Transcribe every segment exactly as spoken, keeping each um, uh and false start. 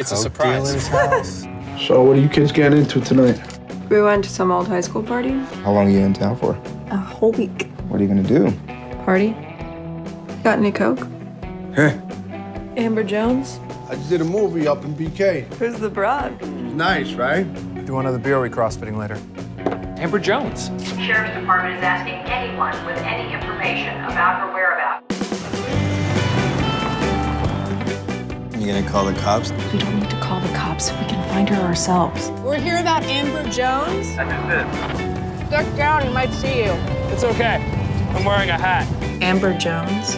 It's a surprise. House. So what are you kids getting into tonight? We went to some old high school party. How long are you in town for? A whole week. What are you gonna do? Party. Got any coke? Huh? Amber Jones. I just did a movie up in B K. Who's the broad? She's nice, right? Do another B O E cross-fitting later. Amber Jones. The sheriff's department is asking anyone with any information about her whereabouts. You gonna call the cops? We don't need to call the cops. We can find her ourselves. We're here about Amber Jones? I just did. Duck down, he might see you. It's okay. I'm wearing a hat. Amber Jones.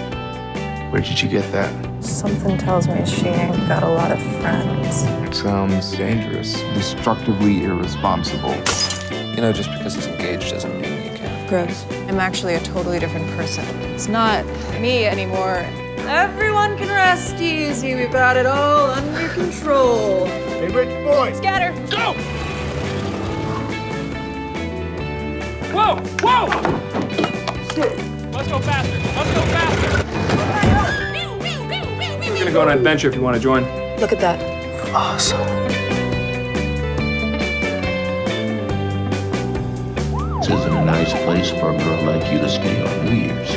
Where did you get that? Something tells me she ain't got a lot of friends. It sounds dangerous, destructively irresponsible. You know, just because he's engaged doesn't mean you can't. Gross. I'm actually a totally different person. It's not me anymore. Everyone can rest easy. We've got it all under control. Hey, rich boy. Scatter. Go! Whoa! Whoa! Let's go faster. Let's go faster. We're gonna go on an adventure if you want to join. Look at that. Awesome. This isn't a nice place for a girl like you to stay on New Year's.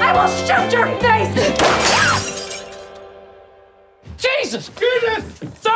I will shoot your face! Jesus! Jesus!